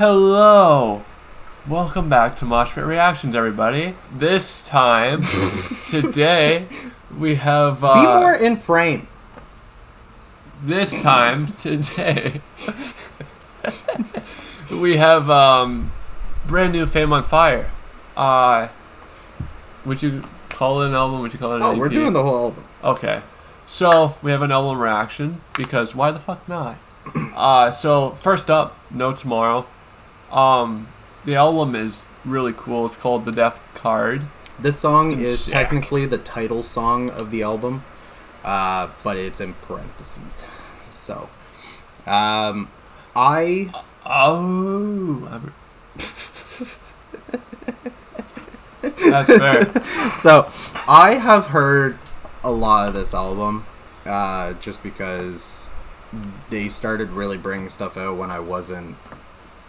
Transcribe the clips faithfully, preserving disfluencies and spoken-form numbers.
Hello! Welcome back to Mosh Pit Reactions, everybody. This time, today, we have... Uh, Be more in frame. This time, today, we have um, brand new Fame on Fire. Uh, would you call it an album? Would you call it an oh, E P? Oh, we're doing the whole album. Okay. So, we have an album reaction, because why the fuck not? Uh, so, first up, No Tomorrow. Um, the album is really cool. It's called The Death Card. This song Sick. is technically the title song of the album, uh, but it's in parentheses. So, um, I... Oh! That's fair. So, I have heard a lot of this album, uh, just because... they started really bringing stuff out when I wasn't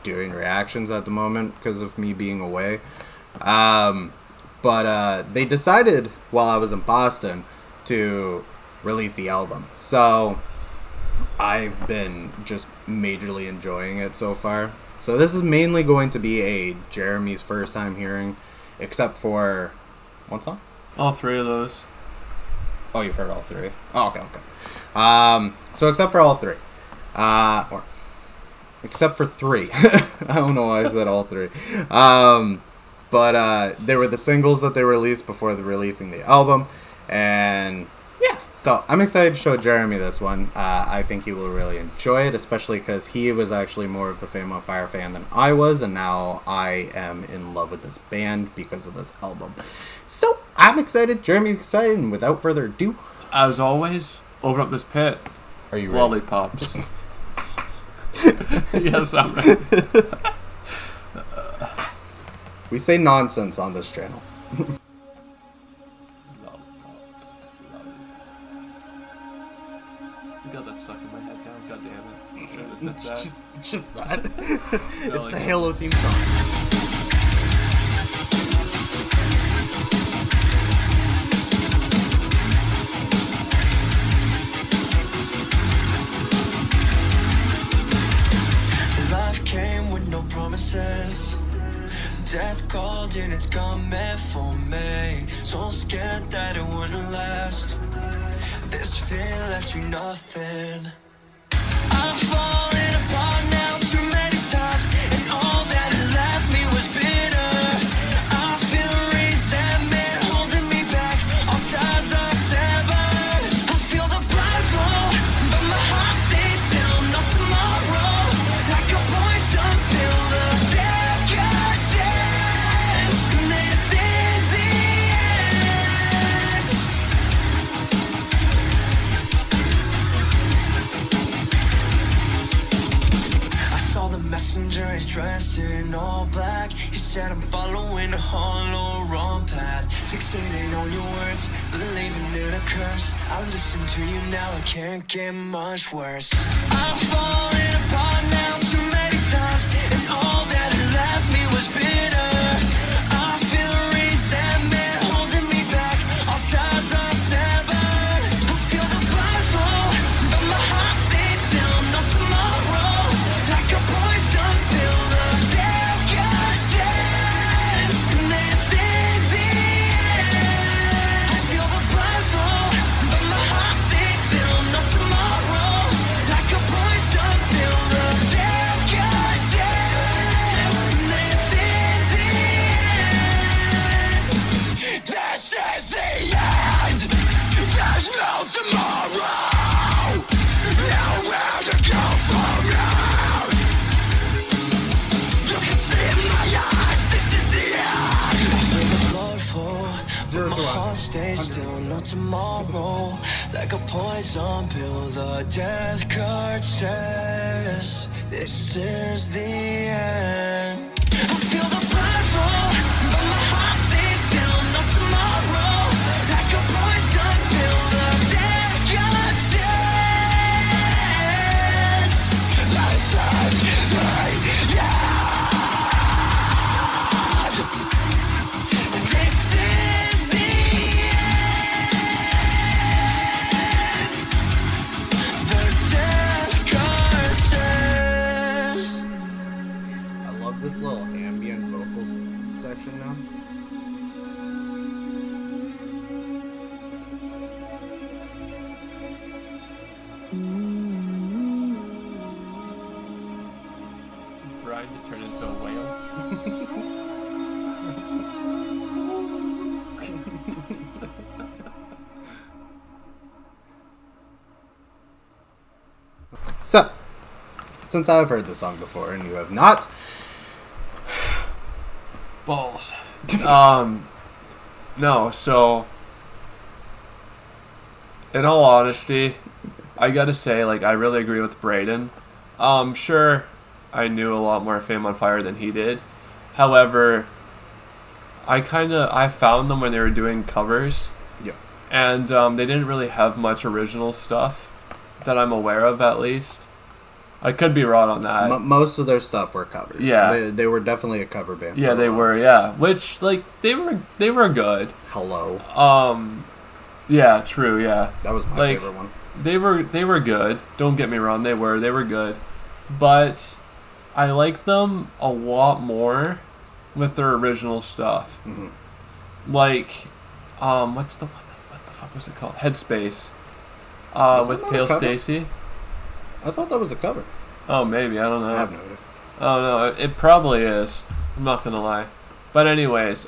doing reactions at the moment because of me being away. Um, but uh, they decided while I was in Boston to release the album. So I've been just majorly enjoying it so far. So this is mainly going to be a Jeremy's first time hearing, except for one song? All three of those. Oh, you've heard all three. Oh, okay, okay. Um, so except for all three, uh, or except for three, I don't know why I said all three, um, but, uh, they were the singles that they released before the releasing the album, and yeah, so I'm excited to show Jeremy this one. uh, I think he will really enjoy it, especially because he was actually more of the Fame on Fire fan than I was, and now I am in love with this band because of this album, so I'm excited, Jeremy's excited, and without further ado, as always... open up this pit. Are you ready? Lollipops. Yes, I'm ready. We say nonsense on this channel. Lollipop. Lollipop. You got that stuck in my head now. God damn it. Just, that. just, just that. It's like the Halo theme song. Death called and it's gone meant for me. So scared that it wouldn't last. This fear left you nothing. I'm falling apart now too many times, and all that it left me was bitter. I feel resentment holding me back. All ties are severed. I feel the blood flow, but my heart stays still. No tomorrow, like a poison pill. Messenger is dressed in all black. He said I'm following a hollow wrong path. Fixating on your words, believing in a curse. I listen to you now, it can't get much worse. I'm falling apart now too many times, and all that it left me was bitter. I feel resentment holding me back. All ties are severed. I feel the blood flow, but my heart stays still. No tomorrow, like a poison. Tomorrow, like a poison pill, the death card says this is the end. I feel the blood flow, but my heart stays still. No tomorrow, like a poison pill, the death card says this is the end. turn into a whale. So, since I've heard this song before and you have not, balls. um, no. So, in all honesty, I gotta say, like, I really agree with Braden. Um, sure, I knew a lot more Fame on Fire than he did. However, I kind of I found them when they were doing covers. Yeah. And um, they didn't really have much original stuff that I'm aware of, at least. I could be wrong on that. M most of their stuff were covers. Yeah, they, they were definitely a cover band. Yeah, they were. Yeah, which like they were they were good. Hello. Um, yeah, true. Yeah, that was my like, favorite one. They were they were good. Don't get me wrong. They were they were good, but I like them a lot more with their original stuff. Mm-hmm. Like, um, what's the one? That, what the fuck was it called? Headspace. Uh, with Pale Stacy. I thought that was a cover. Oh, maybe. I don't know. I have no idea. Oh, no. It, it probably is. I'm not going to lie. But anyways,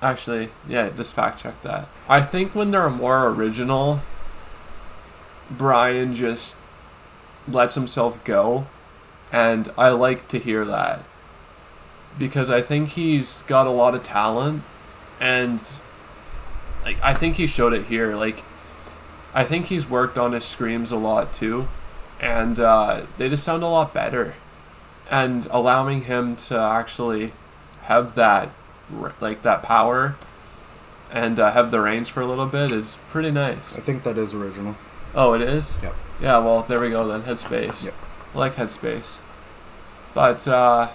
actually, yeah, just fact check that. I think when they're more original, Brian just lets himself go. And I like to hear that. Because I think he's got a lot of talent. And like I think he showed it here. Like, I think he's worked on his screams a lot, too. And uh, they just sound a lot better. And allowing him to actually have that, like, that power and uh, have the reins for a little bit is pretty nice. I think that is original. Oh, it is? Yep. Yeah, well, there we go then. Headspace. Yep. I like Headspace. But uh,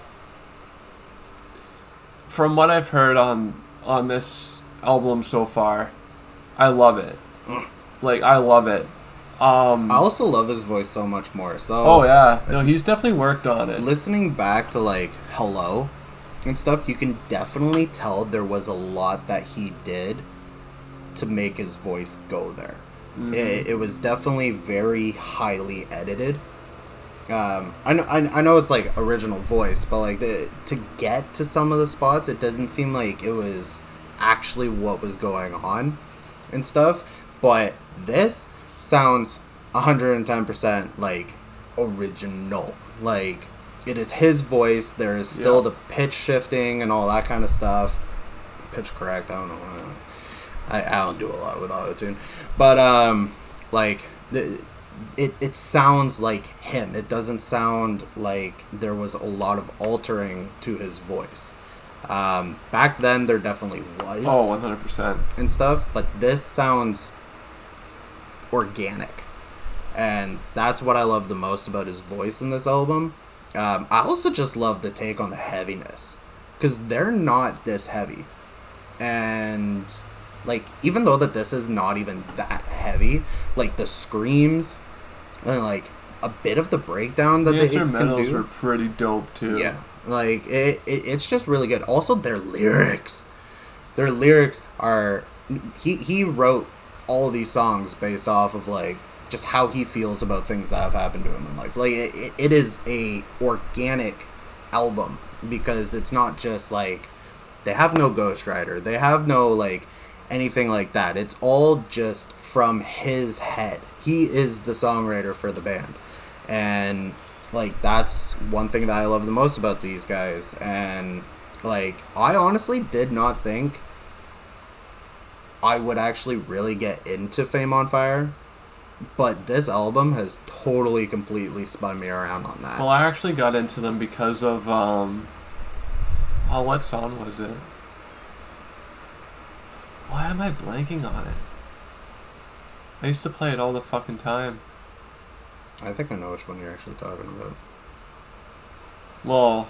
from what I've heard on, on this album so far, I love it. Mm. Like, I love it. Um, I also love his voice so much more. So oh, yeah. No, he's definitely worked on it. Listening back to, like, Hello and stuff, you can definitely tell there was a lot that he did to make his voice go there. Mm-hmm. it, it was definitely very highly edited. Um, I, know, I, I know it's, like, original voice, but, like, the, to get to some of the spots, it doesn't seem like it was actually what was going on and stuff. But this sounds one hundred ten percent like original. Like, it is his voice. There is still yeah. the pitch shifting and all that kind of stuff. Pitch correct. I don't know. I, I don't do a lot with auto-tune. But, um, like, the, it, it sounds like him. It doesn't sound like there was a lot of altering to his voice. Um, back then, there definitely was. Oh, one hundred percent. And stuff. But this sounds organic, and that's what I love the most about his voice in this album. um I also just love the take on the heaviness, because they're not this heavy, and like even though that this is not even that heavy, like the screams and like a bit of the breakdown that the instrumentals are pretty dope too. Yeah, like it, it it's just really good. Also their lyrics their lyrics are he he wrote all these songs based off of like just how he feels about things that have happened to him in life. Like it, it is a organic album, because it's not just like they have no ghostwriter, they have no like anything like that. It's all just from his head. He is the songwriter for the band, and like that's one thing that I love the most about these guys. And like I honestly did not think I would actually really get into Fame on Fire, but this album has totally, completely spun me around on that. Well, I actually got into them because of, um, oh, what song was it? Why am I blanking on it? I used to play it all the fucking time. I think I know which one you're actually talking about. Well,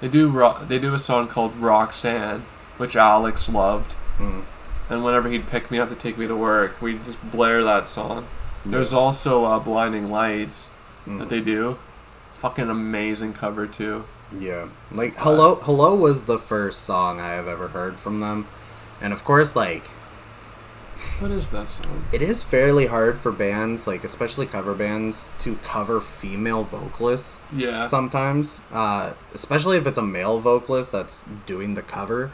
they do, ro they do a song called Roxanne, which Alex loved. Mm. And whenever he'd pick me up to take me to work, we'd just blare that song. Yeah. There's also uh, Blinding Lights mm. that they do. Fucking amazing cover, too. Yeah. Like, but Hello Hello was the first song I have ever heard from them. And, of course, like, What is that song? It is fairly hard for bands, like especially cover bands, to cover female vocalists. Yeah. Sometimes, uh, especially if it's a male vocalist that's doing the cover,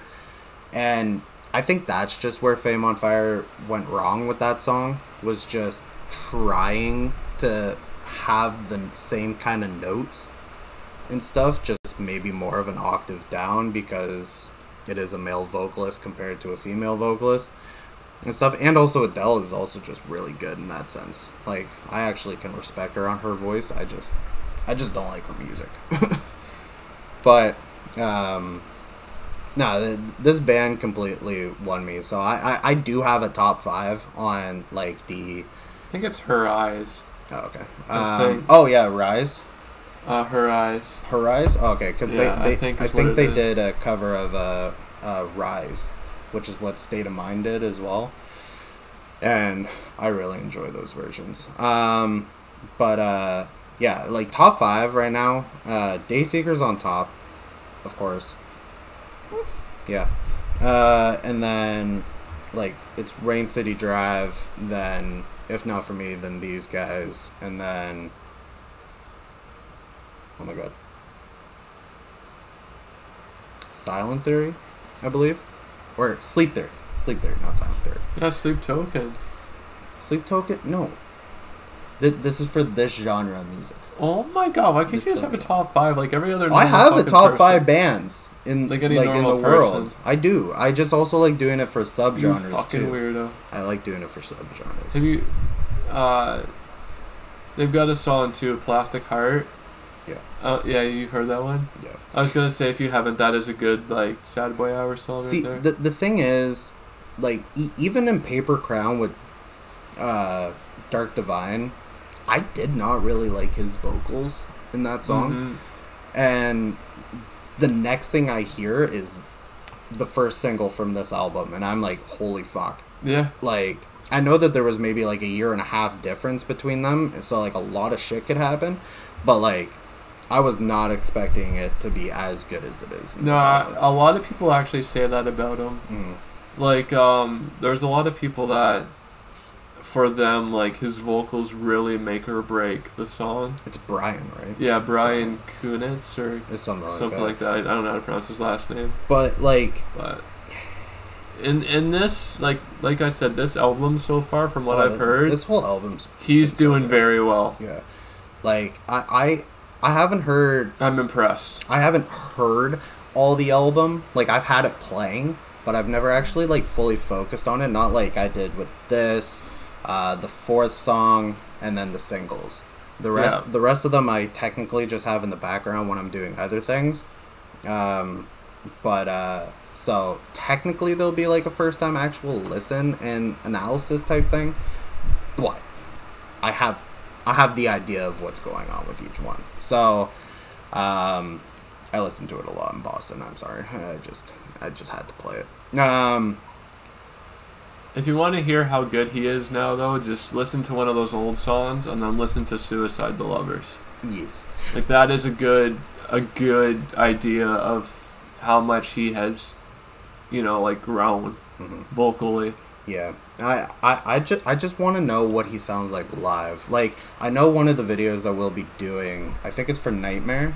and I think that's just where Fame on Fire went wrong with that song. Was just trying to have the same kind of notes and stuff, just maybe more of an octave down because it is a male vocalist compared to a female vocalist and stuff. And also Adele is also just really good in that sense. Like, I actually can respect her on her voice. I just, I just don't like her music. But, um, no, this band completely won me. So I, I, I do have a top five on, like, the... I think it's Her Eyes. Oh, okay. Um, oh, yeah, Rise. Uh, Her Eyes. Her Eyes? Oh, okay, because yeah, they, they, I think, I think they is. did a cover of uh, uh, Rise, which is what State of Mind did as well. And I really enjoy those versions. Um, but, uh, yeah, like, top five right now. Uh, Dayseeker's on top, of course. Yeah. Uh, and then, like, it's Rain City Drive, then If Not for Me, then these guys, and then... Oh my god. Silent Theory, I believe? Or Sleep Theory. Sleep Theory, not Silent Theory. Yeah, Sleep Token. Sleep Token? No. Th this is for this genre of music. Oh my god, why can't this you guys subject. have a top five like every other... I have a top person. five bands in, like, any like in the person. world. I do. I just also like doing it for subgenres, too. You fucking too. weirdo. I like doing it for subgenres. Have you... Uh, they've got a song, too, Plastic Heart. Yeah. Uh, yeah, you've heard that one? Yeah. I was going to say, if you haven't, that is a good, like, Sad Boy Hour song. See, right there. The, the thing is, like, e even in Paper Crown with uh, Dark Divine, I did not really like his vocals in that song. Mm-hmm. And the next thing I hear is the first single from this album, and I'm like, holy fuck. Yeah. Like, I know that there was maybe, like, a year and a half difference between them, so, like, a lot of shit could happen, but, like... I was not expecting it to be as good as it is. No, I, a lot of people actually say that about him. Mm. Like, um, there's a lot of people that, for them, like, his vocals really make or break the song. It's Brian, right? Yeah, Brian Kunitz or, or something, like, something that. like that. I don't know how to pronounce his last name. But, like... But in in this, like like I said, this album so far, from what uh, I've heard... This whole album's... He's doing so very well. Yeah. Like, I... I I haven't heard... I'm impressed. I haven't heard all the album. Like, I've had it playing, but I've never actually, like, fully focused on it. Not like I did with this, uh, the fourth song, and then the singles. The rest, yeah. the rest of them I technically just have in the background when I'm doing other things. Um, but, uh, so, technically there'll be, like, a first-time actual listen and analysis type thing. But I have... I have the idea of what's going on with each one. So, um, I listened to it a lot in Boston. I'm sorry. I just, I just had to play it. Um, if you want to hear how good he is now, though, just listen to one of those old songs and then listen to Suicide the Lovers. Yes. Like, that is a good, a good idea of how much he has, you know, like, grown mm-hmm. vocally. Yeah, I, I, I just I just want to know what he sounds like live. Like, I know one of the videos I will be doing, I think it's for Nightmare,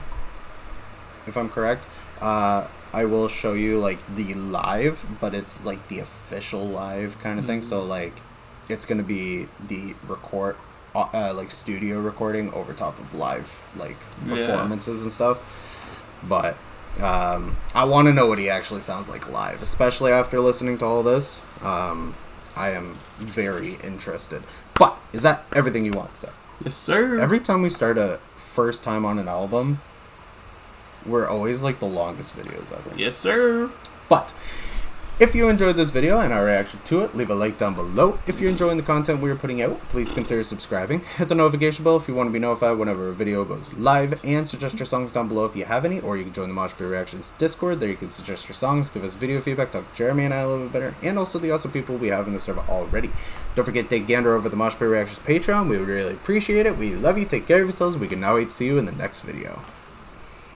if I'm correct, uh, I will show you, like, the live, but it's, like, the official live kind of mm-hmm. thing. So, like, it's going to be the record, uh, like, studio recording over top of live, like, performances yeah. and stuff. But... Um, I want to know what he actually sounds like live, especially after listening to all this. Um, I am very interested. But is that everything you want, sir? Yes, sir. Every time we start a first time on an album, we're always like the longest videos ever. Yes, sir. But if you enjoyed this video and our reaction to it, leave a like down below. If you're enjoying the content we are putting out, please consider subscribing. Hit the notification bell if you want to be notified whenever a video goes live, and suggest your songs down below if you have any, or you can join the Mosh Pit Reactions Discord. There you can suggest your songs, give us video feedback, talk to Jeremy and I a little bit better, and also the awesome people we have in the server already. Don't forget to take gander over the Mosh Pit Reactions Patreon. We would really appreciate it. We love you. Take care of yourselves. We can now wait to see you in the next video.